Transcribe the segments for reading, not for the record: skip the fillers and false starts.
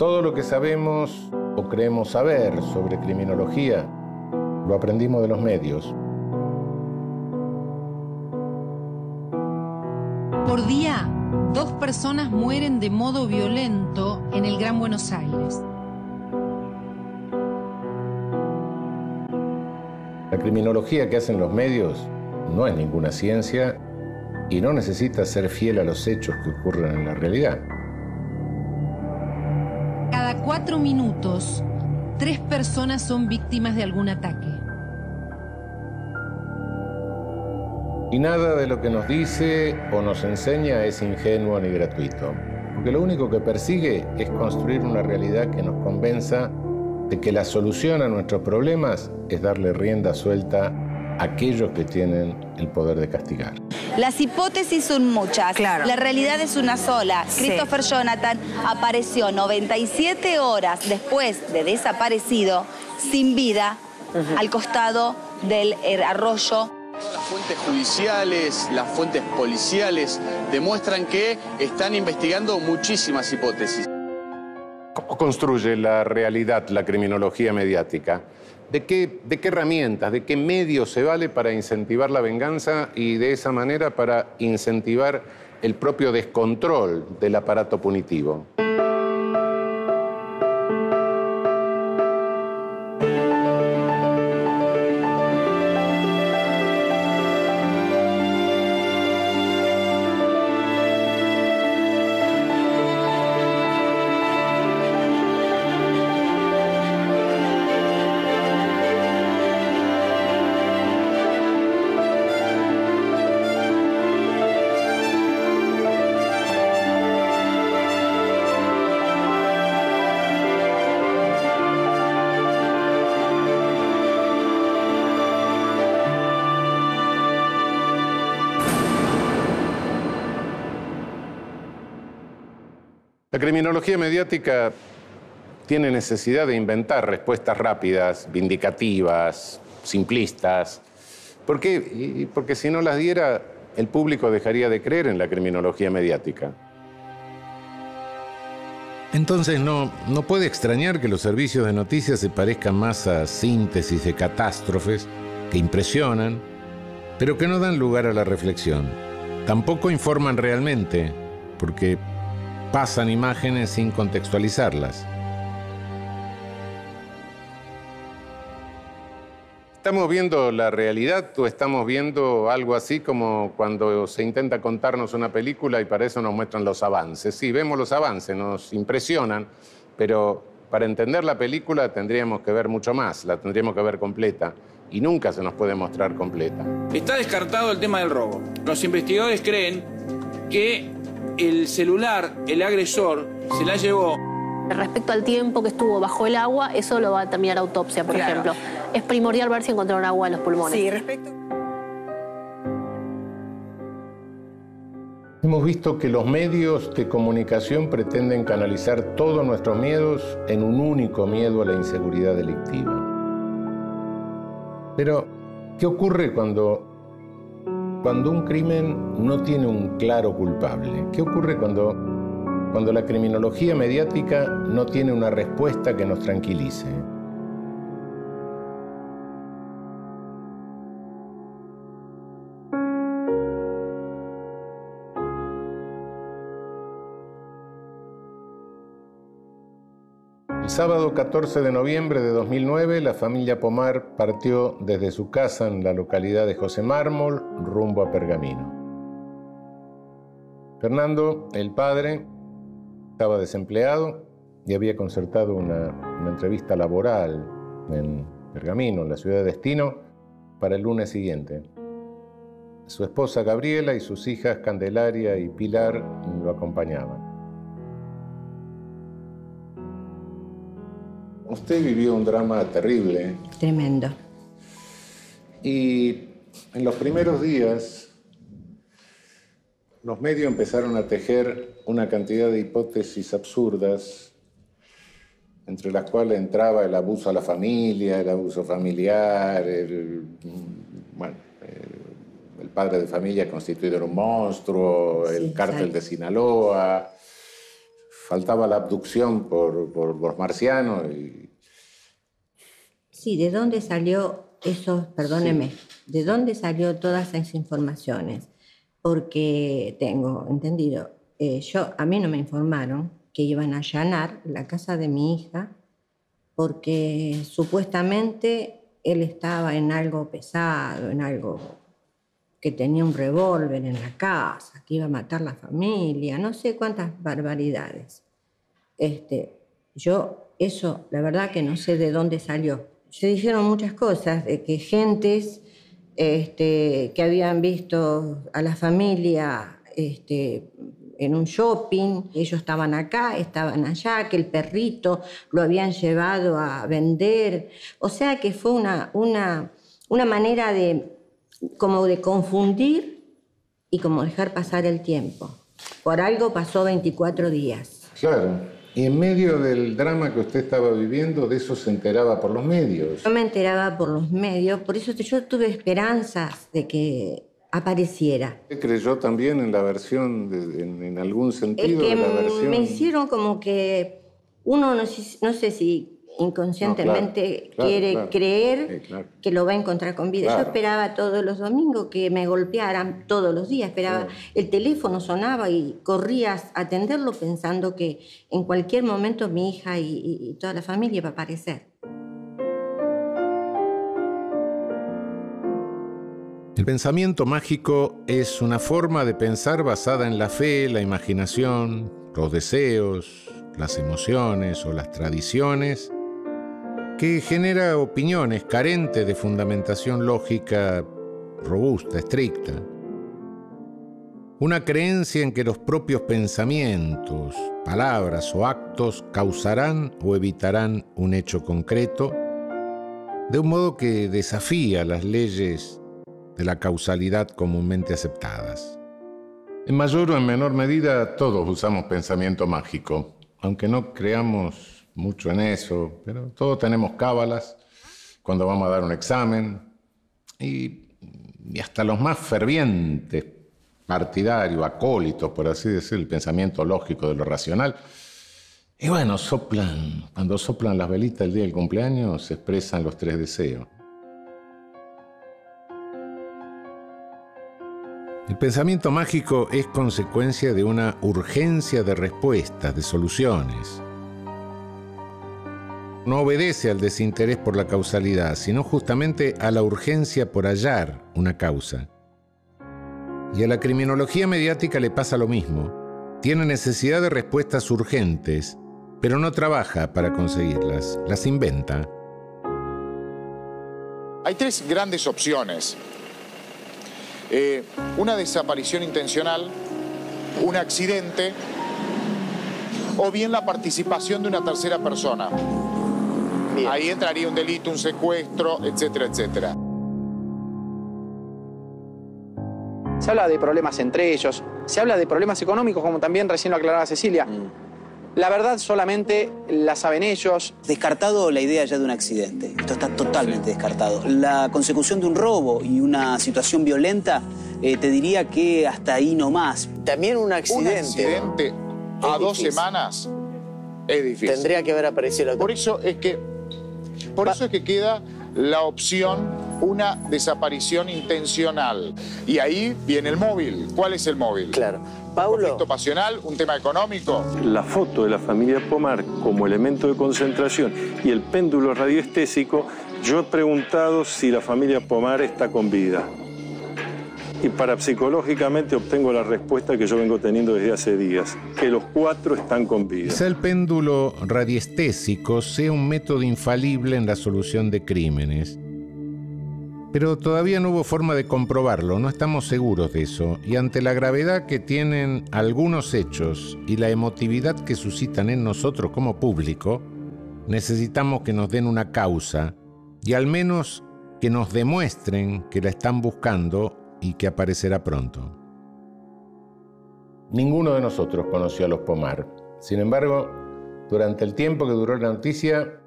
Todo lo que sabemos o creemos saber sobre criminología lo aprendimos de los medios. Por día, 2 personas mueren de modo violento en el Gran Buenos Aires. La criminología que hacen los medios no es ninguna ciencia y no necesita ser fiel a los hechos que ocurren en la realidad. Cada 4 minutos, 3 personas son víctimas de algún ataque. Y nada de lo que nos dice o nos enseña es ingenuo ni gratuito, porque lo único que persigue es construir una realidad que nos convenza de que la solución a nuestros problemas es darle rienda suelta a aquellos que tienen el poder de castigar. Las hipótesis son muchas, claro. La realidad es una sola. Sí. Christopher Jonathan apareció 97 horas después de desaparecido, sin vida, al costado del arroyo. Las fuentes judiciales, las fuentes policiales demuestran que están investigando muchísimas hipótesis. ¿Cómo construye la realidad la criminología mediática? ¿De qué herramientas, de qué medios se vale para incentivar la venganza y de esa manera para incentivar el propio descontrol del aparato punitivo? La criminología mediática tiene necesidad de inventar respuestas rápidas, vindicativas, simplistas. ¿Por qué? Porque si no las diera, el público dejaría de creer en la criminología mediática. Entonces no puede extrañar que los servicios de noticias se parezcan más a síntesis de catástrofes que impresionan, pero que no dan lugar a la reflexión. Tampoco informan realmente, porque pasan imágenes sin contextualizarlas. ¿Estamos viendo la realidad o estamos viendo algo así como cuando se intenta contarnos una película y para eso nos muestran los avances? Sí, vemos los avances, nos impresionan, pero para entender la película tendríamos que ver mucho más, la tendríamos que ver completa. Y nunca se nos puede mostrar completa. Está descartado el tema del robo. Los investigadores creen que el celular, el agresor, se la llevó. Respecto al tiempo que estuvo bajo el agua, eso lo va a determinar autopsia, por ejemplo. Es primordial ver si encontraron agua en los pulmones. Sí, respecto. Hemos visto que los medios de comunicación pretenden canalizar todos nuestros miedos en un único miedo a la inseguridad delictiva. Pero, ¿qué ocurre cuando un crimen no tiene un claro culpable? ¿Qué ocurre cuando la criminología mediática no tiene una respuesta que nos tranquilice? El sábado 14 de noviembre de 2009, la familia Pomar partió desde su casa en la localidad de José Mármol, rumbo a Pergamino. Fernando, el padre, estaba desempleado y había concertado una entrevista laboral en Pergamino, en la ciudad de destino, para el lunes siguiente. Su esposa Gabriela y sus hijas Candelaria y Pilar lo acompañaban. Usted vivió un drama terrible. Tremendo. Y en los primeros días, los medios empezaron a tejer una cantidad de hipótesis absurdas, entre las cuales entraba el abuso a la familia, el abuso familiar, el padre de familia constituido en un monstruo, el cártel de Sinaloa. faltaba la abducción por los marcianos. Y... Sí, ¿de dónde salió eso? Perdóneme. Sí. ¿De dónde salió todas esas informaciones? Porque tengo entendido, a mí no me informaron que iban a allanar la casa de mi hija porque supuestamente él estaba en algo pesado, en algo que tenía un revólver en la casa, que iba a matar la familia, no sé cuántas barbaridades. Yo eso, la verdad que no sé de dónde salió. Se dijeron muchas cosas, de que gentes que habían visto a la familia en un shopping, ellos estaban acá, estaban allá, que el perrito lo habían llevado a vender. O sea que fue una manera de... como de confundir y como dejar pasar el tiempo. Por algo pasó 24 días. Claro, y en medio del drama que usted estaba viviendo, de eso se enteraba por los medios. Yo me enteraba por los medios, por eso yo tuve esperanzas de que apareciera. ¿Usted creyó también en la versión, en algún sentido? Es que de la versión... me hicieron como que uno, no sé si... inconscientemente no, claro, quiere creer que lo va a encontrar con vida. Yo esperaba todos los domingos que me golpearan, todos los días esperaba. El teléfono sonaba y corrías a atenderlo pensando que en cualquier momento mi hija y toda la familia iba a aparecer. El pensamiento mágico es una forma de pensar basada en la fe, la imaginación, los deseos, las emociones o las tradiciones, que genera opiniones carentes de fundamentación lógica robusta, estricta. Una creencia en que los propios pensamientos, palabras o actos causarán o evitarán un hecho concreto, de un modo que desafía las leyes de la causalidad comúnmente aceptadas. En mayor o en menor medida, todos usamos pensamiento mágico, aunque no creamos mucho en eso, pero todos tenemos cábalas cuando vamos a dar un examen y hasta los más fervientes partidarios, acólitos, por así decir, el pensamiento lógico de lo racional. Y bueno, cuando soplan las velitas el día del cumpleaños, se expresan los tres deseos. El pensamiento mágico es consecuencia de una urgencia de respuestas, de soluciones. No obedece al desinterés por la causalidad, sino justamente a la urgencia por hallar una causa. Y a la criminología mediática le pasa lo mismo. Tiene necesidad de respuestas urgentes, pero no trabaja para conseguirlas, las inventa. Hay tres grandes opciones. Una desaparición intencional, un accidente, o bien la participación de una tercera persona. Ahí entraría un delito, un secuestro, etcétera, etcétera. Se habla de problemas entre ellos, se habla de problemas económicos, como también recién lo aclaraba Cecilia. La verdad solamente la saben ellos. Descartado la idea ya de un accidente. Esto está totalmente descartado. La consecución de un robo y una situación violenta, te diría que hasta ahí nomás. También un accidente. Un accidente a 2 semanas es difícil. Tendría que haber aparecido la otra. Por eso es que queda la opción, una desaparición intencional. Y ahí viene el móvil. ¿Cuál es el móvil? Claro. ¿Paulo? ¿Un conflicto pasional? ¿Un tema económico? La foto de la familia Pomar como elemento de concentración y el péndulo radioestésico, yo he preguntado si la familia Pomar está con vida. Y parapsicológicamente obtengo la respuesta que yo vengo teniendo desde hace días, que los 4 están con vida. Quizá el péndulo radiestésico sea un método infalible en la solución de crímenes, pero todavía no hubo forma de comprobarlo, no estamos seguros de eso, y ante la gravedad que tienen algunos hechos y la emotividad que suscitan en nosotros como público, necesitamos que nos den una causa y al menos que nos demuestren que la están buscando y que aparecerá pronto. Ninguno de nosotros conoció a los Pomar. Sin embargo, durante el tiempo que duró la noticia,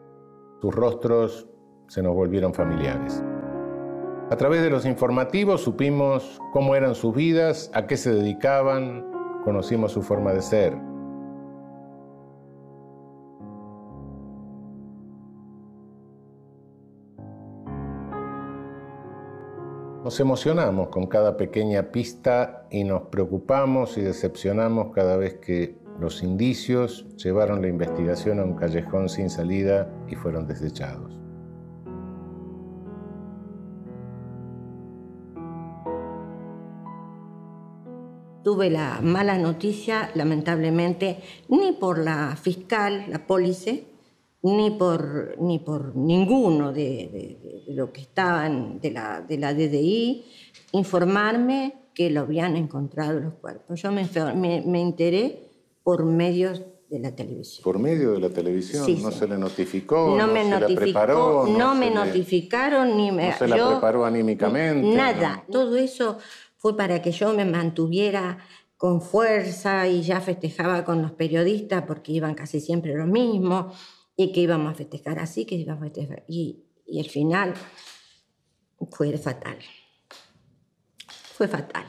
sus rostros se nos volvieron familiares. A través de los informativos supimos cómo eran sus vidas, a qué se dedicaban, conocimos su forma de ser. Nos emocionamos con cada pequeña pista y nos preocupamos y decepcionamos cada vez que los indicios llevaron la investigación a un callejón sin salida y fueron desechados. Tuve la mala noticia, lamentablemente, ni por la fiscal, la pólice, ni por ninguno de lo que estaban de la DDI, informarme que lo habían encontrado los cuerpos. Yo me enteré por medios de la televisión. ¿Por medio de la televisión? Sí, ¿No se le notificó? No me notificó, no me notificaron. ¿No se la preparó anímicamente? Nada. ¿No? Todo eso fue para que yo me mantuviera con fuerza y ya festejaba con los periodistas porque iban casi siempre los mismos y que íbamos a festejar así, que íbamos a festejar. Y el final fue fatal. Fue fatal.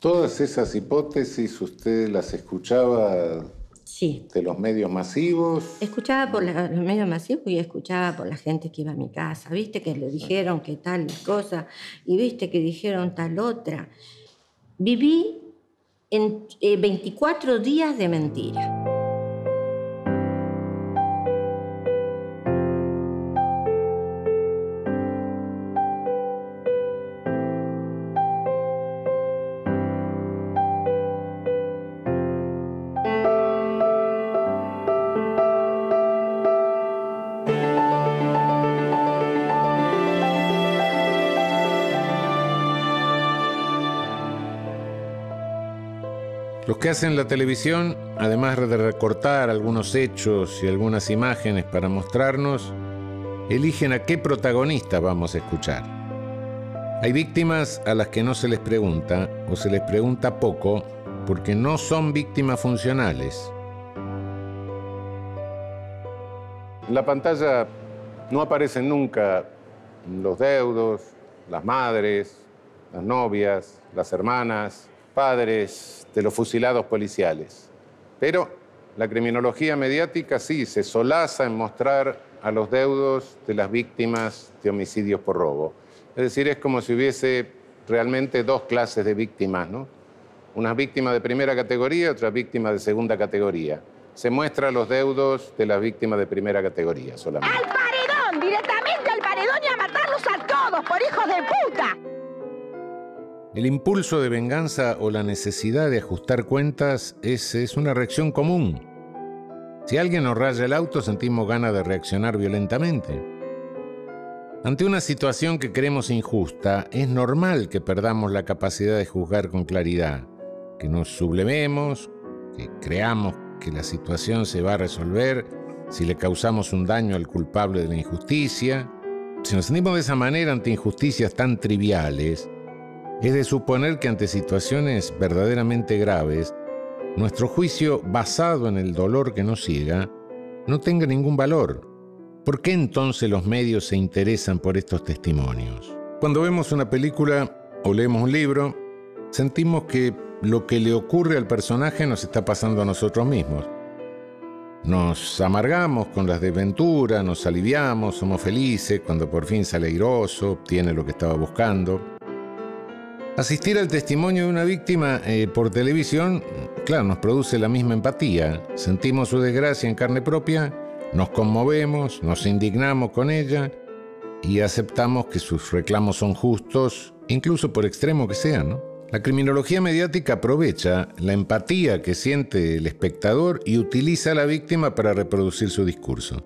¿Todas esas hipótesis usted las escuchaba? Sí. ¿De los medios masivos? Escuchaba por los medios masivos y escuchaba por la gente que iba a mi casa. ¿Viste que le dijeron que tal cosa? Y viste que dijeron tal otra. Viví en 24 días de mentira. Los que hacen la televisión, además de recortar algunos hechos y algunas imágenes para mostrarnos, eligen a qué protagonistas vamos a escuchar. Hay víctimas a las que no se les pregunta, o se les pregunta poco, porque no son víctimas funcionales. En la pantalla no aparecen nunca los deudos, las madres, las novias, las hermanas, padres de los fusilados policiales. Pero la criminología mediática sí se solaza en mostrar a los deudos de las víctimas de homicidios por robo. Es decir, es como si hubiese realmente dos clases de víctimas, ¿no? Unas víctimas de primera categoría y otras víctimas de segunda categoría. Se muestra a los deudos de las víctimas de primera categoría solamente. ¡Al paredón! ¡Directamente al paredón y a matarlos a todos por hijos de puta! El impulso de venganza o la necesidad de ajustar cuentas es una reacción común. Si alguien nos raya el auto, sentimos ganas de reaccionar violentamente. Ante una situación que creemos injusta, es normal que perdamos la capacidad de juzgar con claridad, que nos sublevemos, que creamos que la situación se va a resolver si le causamos un daño al culpable de la injusticia. Si nos sentimos de esa manera ante injusticias tan triviales, es de suponer que ante situaciones verdaderamente graves, nuestro juicio basado en el dolor que nos ciega no tenga ningún valor. ¿Por qué entonces los medios se interesan por estos testimonios? Cuando vemos una película o leemos un libro, sentimos que lo que le ocurre al personaje nos está pasando a nosotros mismos. Nos amargamos con las desventuras, nos aliviamos, somos felices cuando por fin sale airoso, obtiene lo que estaba buscando. Asistir al testimonio de una víctima por televisión, claro, nos produce la misma empatía. Sentimos su desgracia en carne propia, nos conmovemos, nos indignamos con ella y aceptamos que sus reclamos son justos, incluso por extremo que sean, ¿no? La criminología mediática aprovecha la empatía que siente el espectador y utiliza a la víctima para reproducir su discurso.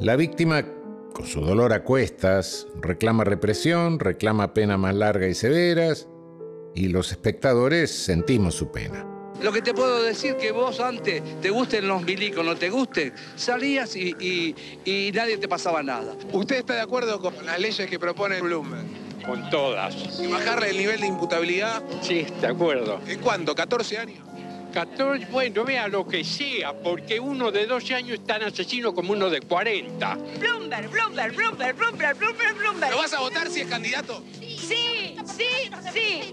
La víctima, con su dolor a cuestas, reclama represión, reclama penas más largas y severas, y los espectadores sentimos su pena. Lo que te puedo decir que vos antes, te gusten los milicos, no te gusten, salías y nadie te pasaba nada. ¿Usted está de acuerdo con las leyes que propone Bloomberg? Con todas. ¿Y bajarle el nivel de imputabilidad? Sí, de acuerdo. ¿En cuánto? ¿14 años? 14, bueno, vea lo que sea, porque uno de 12 años es tan asesino como uno de 40. Bloomberg. ¿Lo vas a votar si es candidato? Sí.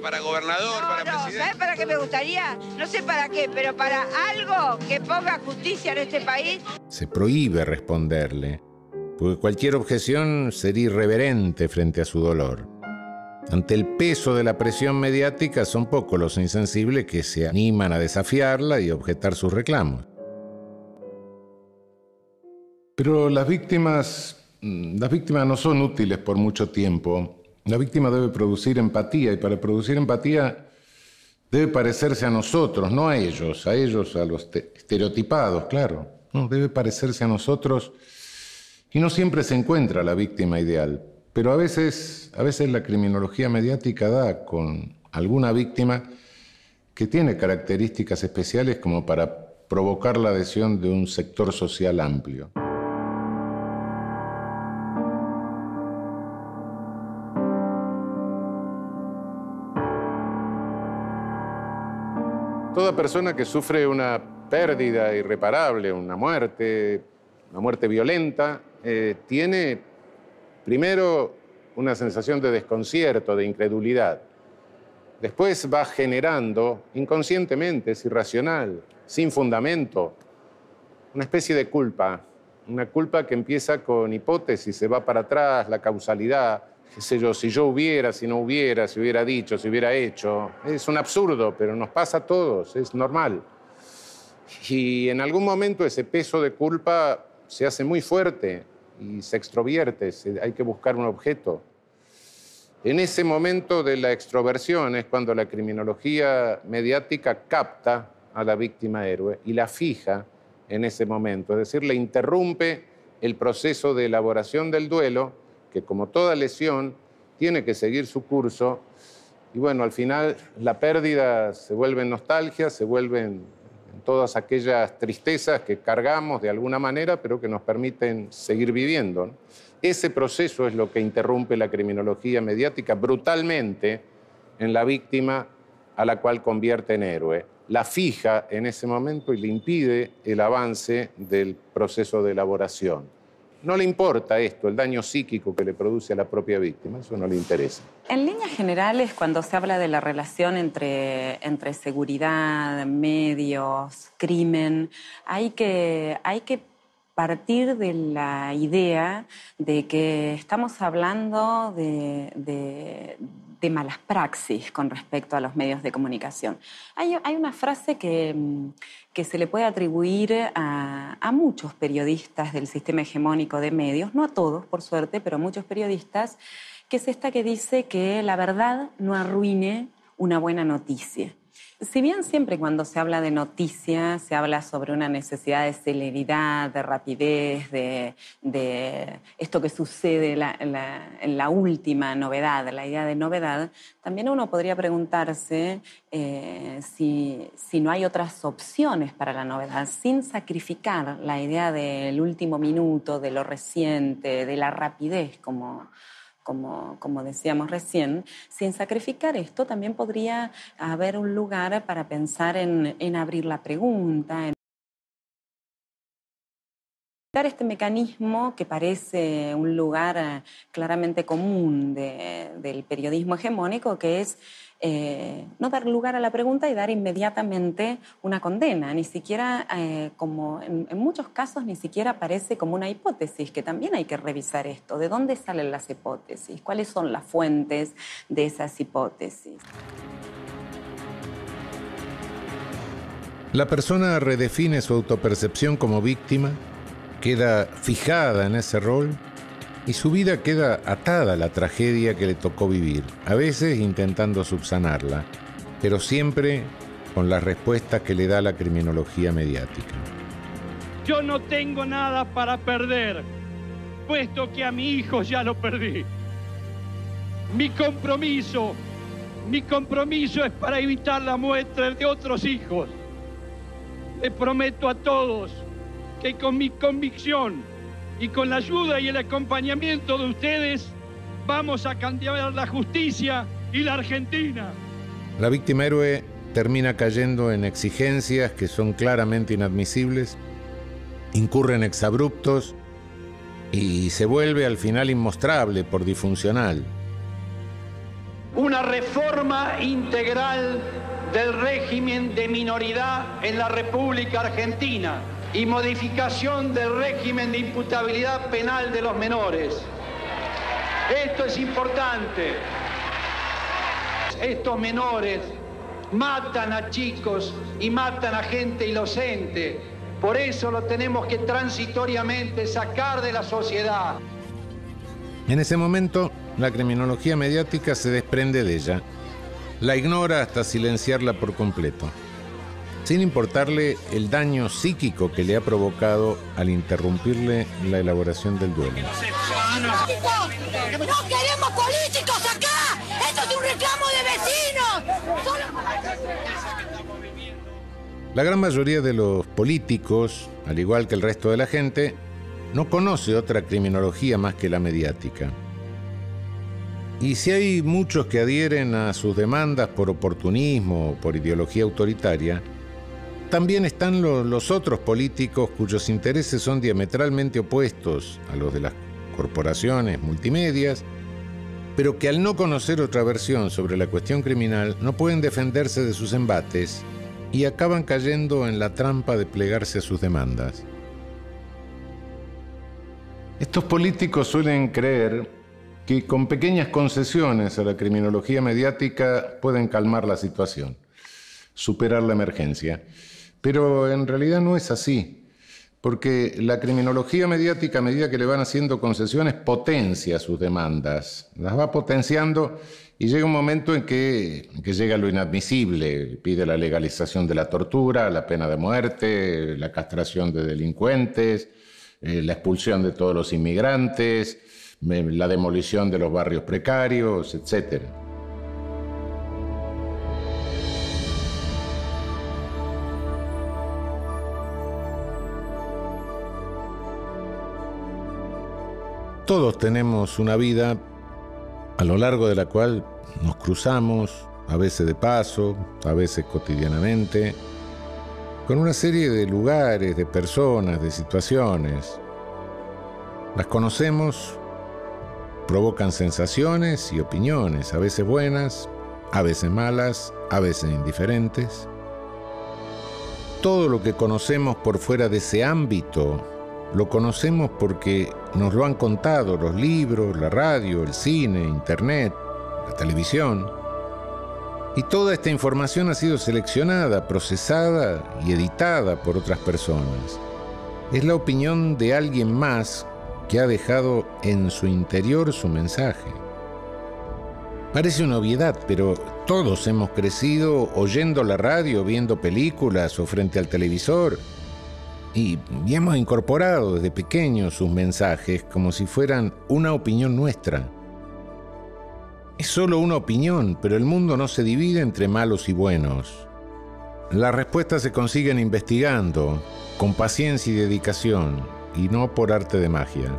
¿Para gobernador, para presidente? ¿Sabes para qué me gustaría? No sé para qué, pero para algo que ponga justicia en este país. Se prohíbe responderle. porque cualquier objeción sería irreverente frente a su dolor. Ante el peso de la presión mediática, son pocos los insensibles que se animan a desafiarla y objetar sus reclamos. Pero las víctimas no son útiles por mucho tiempo. La víctima debe producir empatía, y para producir empatía debe parecerse a nosotros, no a ellos, a los estereotipados, claro. No, debe parecerse a nosotros, y no siempre se encuentra la víctima ideal. Pero a veces la criminología mediática da con alguna víctima que tiene características especiales como para provocar la adhesión de un sector social amplio. Toda persona que sufre una pérdida irreparable, una muerte violenta, tiene primero una sensación de desconcierto, de incredulidad. Después va generando, inconscientemente, es irracional, sin fundamento, una especie de culpa. Una culpa que empieza con hipótesis, se va para atrás, la causalidad, qué sé yo, si yo hubiera, si no hubiera, si hubiera dicho, si hubiera hecho. Es un absurdo, pero nos pasa a todos, es normal. Y en algún momento ese peso de culpa se hace muy fuerte y se extrovierte, hay que buscar un objeto. En ese momento de la extroversión es cuando la criminología mediática capta a la víctima héroe y la fija en ese momento, es decir, le interrumpe el proceso de elaboración del duelo, que como toda lesión tiene que seguir su curso, y bueno, al final la pérdida se vuelve nostalgia, se vuelven todas aquellas tristezas que cargamos de alguna manera, pero que nos permiten seguir viviendo, ¿no? Ese proceso es lo que interrumpe la criminología mediática brutalmente en la víctima, a la cual convierte en héroe. La fija en ese momento y le impide el avance del proceso de elaboración. No le importa esto, el daño psíquico que le produce a la propia víctima, eso no le interesa. En líneas generales, cuando se habla de la relación entre seguridad, medios, crimen, hay que partir de la idea de que estamos hablando de malas praxis con respecto a los medios de comunicación. Hay una frase que se le puede atribuir a muchos periodistas del sistema hegemónico de medios, no a todos, por suerte, pero a muchos periodistas, que es esta que dice que la verdad no arruine una buena noticia. Si bien siempre cuando se habla de noticias se habla sobre una necesidad de celeridad, de rapidez, de esto que sucede en la última novedad, la idea de novedad, también uno podría preguntarse si no hay otras opciones para la novedad, sin sacrificar la idea del último minuto, de lo reciente, de la rapidez, como decíamos recién. Sin sacrificar esto, también podría haber un lugar para pensar en abrir la pregunta, en este mecanismo que parece un lugar claramente común del periodismo hegemónico, que es no dar lugar a la pregunta y dar inmediatamente una condena. Ni siquiera, como en muchos casos, ni siquiera aparece como una hipótesis, que también hay que revisar esto. ¿De dónde salen las hipótesis? ¿Cuáles son las fuentes de esas hipótesis? La persona redefine su autopercepción como víctima, queda fijada en ese rol y su vida queda atada a la tragedia que le tocó vivir, a veces intentando subsanarla, pero siempre con las respuestas que le da la criminología mediática. Yo no tengo nada para perder, puesto que a mi hijo ya lo perdí. Mi compromiso es para evitar la muerte de otros hijos. Les prometo a todos que con mi convicción y con la ayuda y el acompañamiento de ustedes vamos a cambiar la justicia y la Argentina. La víctima héroe termina cayendo en exigencias que son claramente inadmisibles, incurre en exabruptos y se vuelve al final inmostrable por disfuncional. Una reforma integral del régimen de minoría en la República Argentina. y modificación del régimen de imputabilidad penal de los menores. Esto es importante. Estos menores matan a chicos y matan a gente inocente. Por eso lo tenemos que transitoriamente sacar de la sociedad. En ese momento, la criminología mediática se desprende de ella. La ignora hasta silenciarla por completo, sin importarle el daño psíquico que le ha provocado al interrumpirle la elaboración del duelo. ¡No queremos políticos acá! ¡Esto es un reclamo de vecinos! La gran mayoría de los políticos, al igual que el resto de la gente, no conoce otra criminología más que la mediática. Y si hay muchos que adhieren a sus demandas por oportunismo o por ideología autoritaria, también están los otros políticos cuyos intereses son diametralmente opuestos a los de las corporaciones multimedias, pero que al no conocer otra versión sobre la cuestión criminal no pueden defenderse de sus embates y acaban cayendo en la trampa de plegarse a sus demandas. Estos políticos suelen creer que con pequeñas concesiones a la criminología mediática pueden calmar la situación, superar la emergencia. Pero en realidad no es así, porque la criminología mediática, a medida que le van haciendo concesiones, potencia sus demandas, las va potenciando y llega un momento en que llega lo inadmisible, pide la legalización de la tortura, la pena de muerte, la castración de delincuentes, la expulsión de todos los inmigrantes, la demolición de los barrios precarios, etc. Todos tenemos una vida a lo largo de la cual nos cruzamos, a veces de paso, a veces cotidianamente, con una serie de lugares, de personas, de situaciones. Las conocemos, provocan sensaciones y opiniones, a veces buenas, a veces malas, a veces indiferentes. Todo lo que conocemos por fuera de ese ámbito lo conocemos porque nos lo han contado los libros, la radio, el cine, internet, la televisión. Y toda esta información ha sido seleccionada, procesada y editada por otras personas. Es la opinión de alguien más que ha dejado en su interior su mensaje. Parece una obviedad, pero todos hemos crecido oyendo la radio, viendo películas o frente al televisor. Y hemos incorporado desde pequeños sus mensajes como si fueran una opinión nuestra. Es solo una opinión, pero el mundo no se divide entre malos y buenos. Las respuestas se consiguen investigando, con paciencia y dedicación, y no por arte de magia.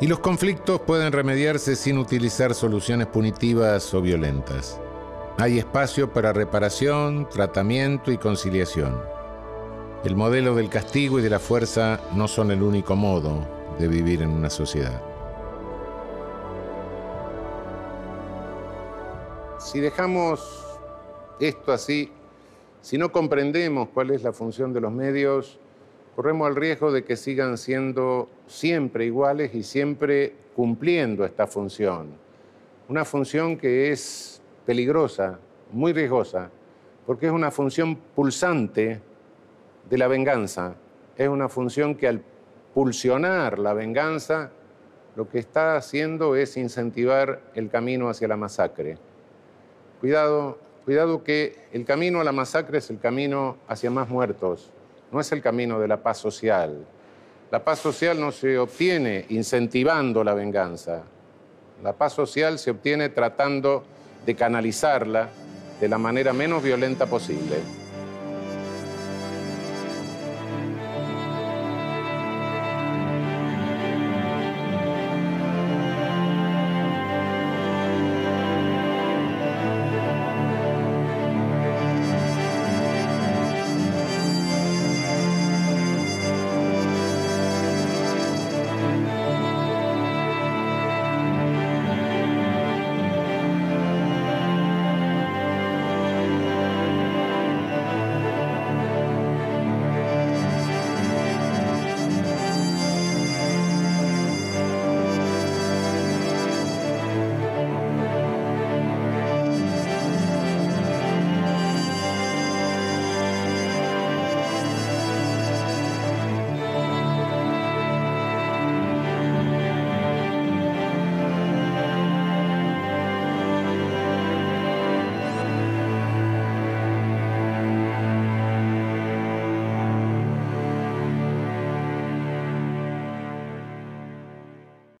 Y los conflictos pueden remediarse sin utilizar soluciones punitivas o violentas. Hay espacio para reparación, tratamiento y conciliación. El modelo del castigo y de la fuerza no son el único modo de vivir en una sociedad. Si dejamos esto así, si no comprendemos cuál es la función de los medios, corremos el riesgo de que sigan siendo siempre iguales y siempre cumpliendo esta función. Una función que es peligrosa, muy riesgosa, porque es una función pulsante de la venganza. Es una función que al pulsionar la venganza lo que está haciendo es incentivar el camino hacia la masacre. Cuidado que el camino a la masacre es el camino hacia más muertos, no es el camino de la paz social. La paz social no se obtiene incentivando la venganza. La paz social se obtiene tratando de canalizarla de la manera menos violenta posible.